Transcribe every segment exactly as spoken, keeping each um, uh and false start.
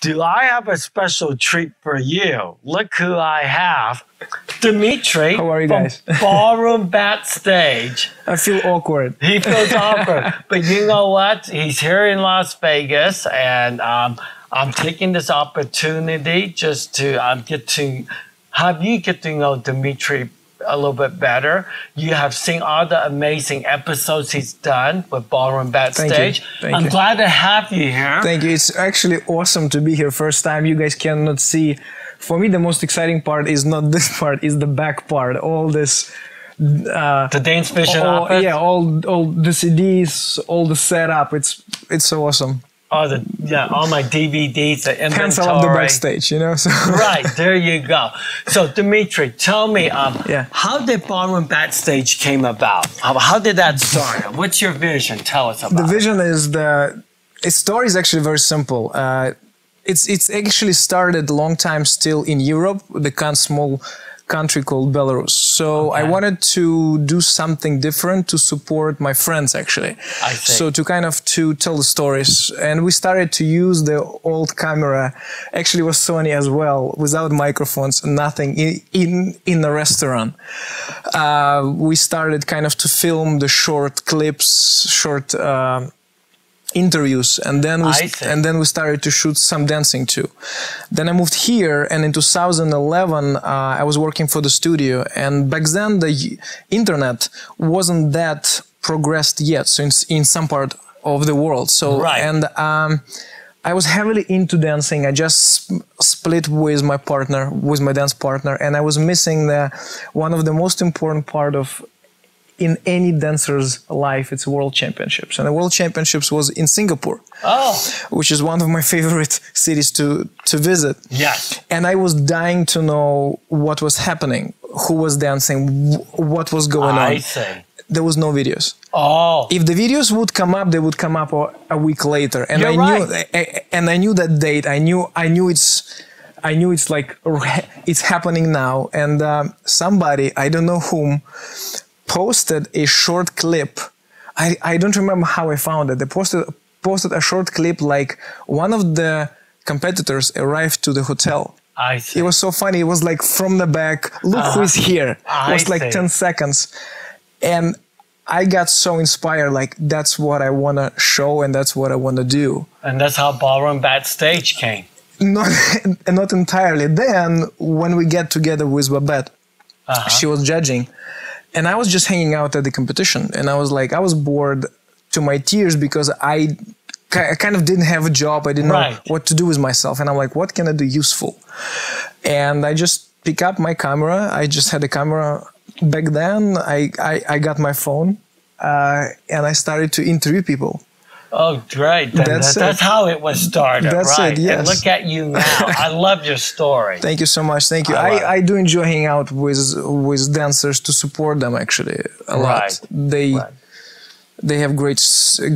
Do I have a special treat for you? Look who I have. Dmitry. How are you from guys? Ballroom Backstage. I feel awkward. He feels awkward. But you know what? He's here in Las Vegas, and um, I'm taking this opportunity just to um, get to have you get to know Dmitry a little bit better. You have seen all the amazing episodes he's done with Ballroom Backstage. Thank you. Thank I'm you. glad to have you here. Thank you. It's actually awesome to be here. First time, you guys cannot see. For me, the most exciting part is not this part, it's the back part. All this... Uh, the Dance Vision all, office? Yeah, all, all the C Ds, all the setup. It's it's so awesome. All the yeah, all my D V Ds, the inventory. Pencil up the backstage, you know. So. Right, there you go. So Dmitry, tell me, um, yeah. how did Ballroom Backstage came about? How, how did that start? What's your vision? Tell us about it. The vision it. is the its story is actually very simple. Uh, it's it's actually started a long time still in Europe, the kind of small country called Belarus. So okay. I wanted to do something different to support my friends actually. I see. So to kind of to tell the stories, and we started to use the old camera, actually it was Sony as well, without microphones and nothing in, in, in the restaurant. Uh, we started kind of to film the short clips, short uh, interviews, and then we and then we started to shoot some dancing too. Then I moved here, and in two thousand eleven uh, I was working for the studio, and back then the internet wasn't that progressed yet, so in, in some part of the world. So right. and um, I was heavily into dancing. I just split with my partner, with my dance partner, and I was missing the one of the most important part of in any dancer's life, it's World Championships. And the World Championships was in Singapore, oh. which is one of my favorite cities to, to visit. Yes. And I was dying to know what was happening, who was dancing, what was going I on. I see. There was no videos. Oh. If the videos would come up, they would come up a, a week later. And You're I right. knew I, and I knew that date. I knew I knew it's I knew it's like it's happening now. And um, somebody, I don't know whom, posted a short clip. I, I don't remember how I found it. They posted posted a short clip like one of the competitors arrived to the hotel. I see. It was so funny. It was like from the back, look uh, who's here. I it was like see. ten seconds. And I got so inspired, like that's what I want to show and that's what I want to do. And that's how Ballroom Backstage came. Not, not entirely. Then when we get together with Babette, uh-huh. she was judging. And I was just hanging out at the competition, and I was like, I was bored to my tears because I, I kind of didn't have a job. I didn't right. know what to do with myself. And I'm like, what can I do useful? And I just pick up my camera. I just had a camera back then. I, I, I got my phone uh, and I started to interview people. Oh, great. Then that's that, that's how it was started, that's right? It, yes. And look at you now. I love your story. Thank you so much. Thank you. I, I, I do enjoy hanging out with with dancers to support them, actually, a right. lot. They, right. they have great,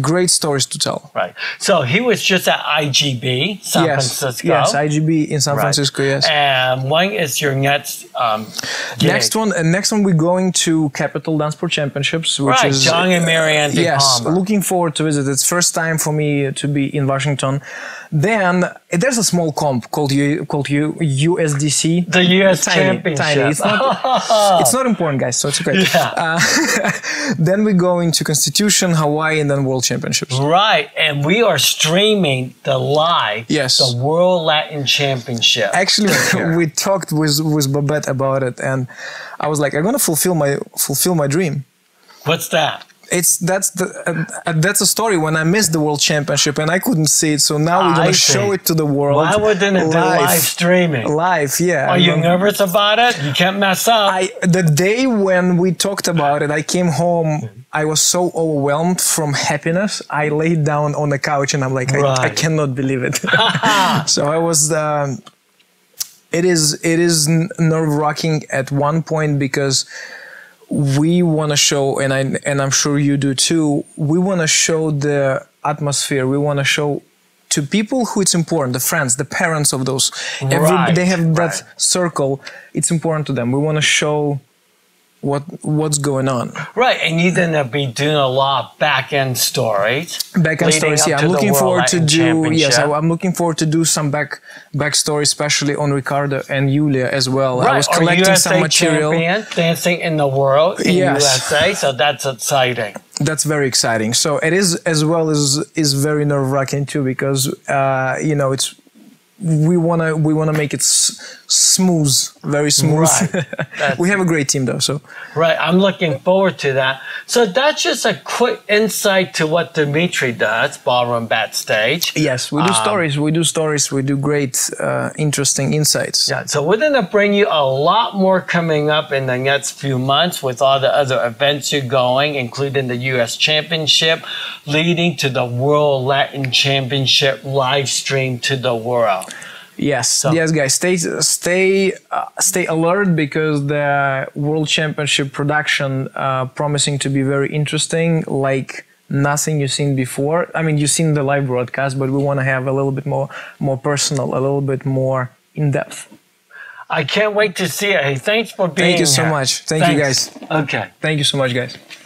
great stories to tell. Right. So he was just at I G B, San yes. Francisco. Yes, I G B in San right. Francisco, yes. And when is your next um, gig? Next one, uh, next one, we're going to Capitol Dance Sport Championships. Which right, is, Zhang and Marianne. Uh, yes, looking forward to visit. It's first time for me to be in Washington. Then there's a small comp called U, called U, U S D C. The U S Championship. Tiny. It's, not, it's not important, guys, so it's okay. Yeah. Uh, then we go into Constitution, Hawaii, and then World Championships. Right, and we are streaming the live, yes. the World Latin Championship. Actually, we talked with, with Babette about it, and I was like, I'm going to fulfill my, fulfill my dream. What's that? It's that's the uh, that's a story when I missed the World Championship and I couldn't see it, so now we're gonna show it to the world. Why wouldn't it be live streaming? Live, yeah. Are you nervous about it? You can't mess up. I the day when we talked about it, I came home. I was so overwhelmed from happiness. I laid down on the couch and I'm like, right. I, I cannot believe it. So I was. Um, it is it is nerve-wracking at one point because. We want to show, and I and I'm sure you do too. We want to show the atmosphere. We want to show to people who it's important, the friends, the parents of those. Right, every, they have that right. circle. It's important to them. We want to show what what's going on. Right, and you're going to be doing a lot back-end stories. Back-end stories, yeah. I'm looking forward to do, yes, I, I'm looking forward to do some back back stories, especially on Ricardo and Julia as well. Right. I was collecting U S A some material. Champion, dancing in the world in yes. U S A, so that's exciting. That's very exciting. So it is, as well as is very nerve-wracking too, because uh, you know, it's we wanna we wanna make it s smooth, very smooth. Right. We have a great team though, so right. I'm looking forward to that. So that's just a quick insight to what Dmitry does, Ballroom Backstage. Yes, we do um, stories. We do stories. We do great, uh, interesting insights. Yeah. So we're gonna bring you a lot more coming up in the next few months with all the other events you're going, including the U S Championship, leading to the World Latin Championship live stream to the world. Yes, so. yes, guys, stay stay uh, stay alert, because the World Championship production uh, promising to be very interesting, like nothing you've seen before. I mean, you've seen the live broadcast, but we want to have a little bit more more personal, a little bit more in depth. I can't wait to see it. Hey, thanks for being here. Thank you so much. Thank you guys. Okay. Thank you so much, guys.